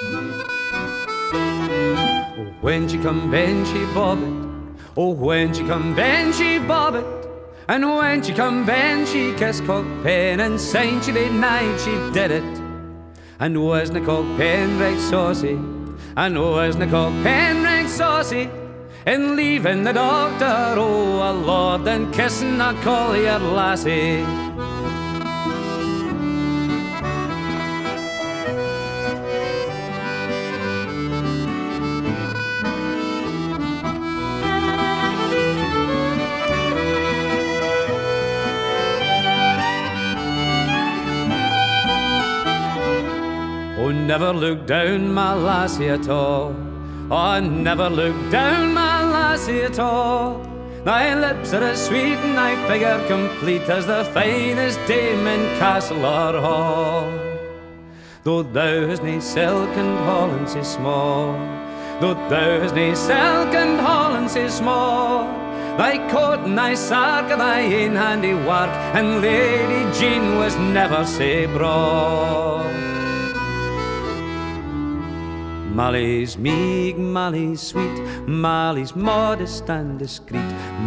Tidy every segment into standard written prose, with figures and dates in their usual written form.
Oh, when she come, Ben, she bobbed. Oh, when she come, Ben, she bobbed. And when she come, Ben, she kissed Cockpen, and sang she late night, she did it. And wasna Cockpen right saucy? And wasna Cockpen right saucy? In leaving the doctor, oh, a lord, and kissing a collier lassie. Oh, never look down, my lassie, at all. Oh, never look down, my lassie, at all. Thy lips are as sweet and thy figure complete as the finest dame in castle or hall. Though thou hast nae silk and holland sae small, though thou hast nae silk and holland sae small, thy coat and thy sark are thy ain handy work, and Lady Jean was never sae braw. Molly's meek, Molly's sweet, Molly's modest and discreet,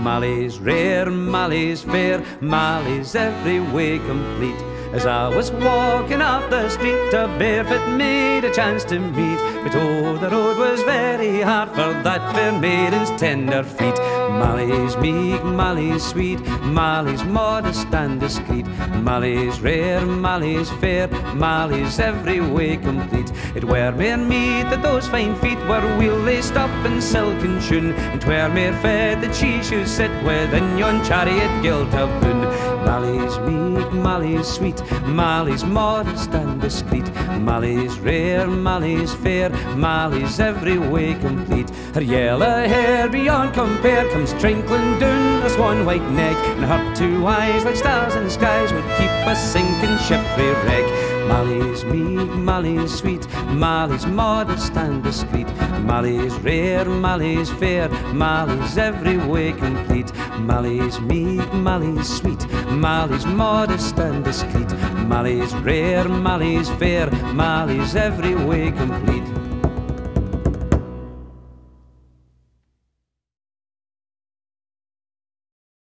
Molly's rare, Molly's fair, Molly's every way complete. As I was walking up the street, a barefoot maid a chance to meet, but oh, the road was very hard for that fair maiden's tender feet. Molly's meek, Molly's sweet, Molly's modest and discreet, Molly's rare, Molly's fair, Molly's every way complete. It were mere meet that those fine feet were weel laced up in silken shoon, and 'twere mere fair that she should sit within yon chariot gilt of boon. Molly's meek, Molly's sweet, Molly's modest and discreet, Molly's rare, Molly's fair, Molly's every way complete. Her yellow hair beyond compare comes trinkling down her swan white neck, and her two eyes like stars in the skies would keep a sinking ship frae wreck. Molly's meek, Molly's sweet, Molly's modest and discreet, Molly's rare, Molly's fair, Molly's every way complete. Molly's meek, Molly's sweet, Molly's modest and discreet, Molly's rare, Molly's fair, Molly's every way complete.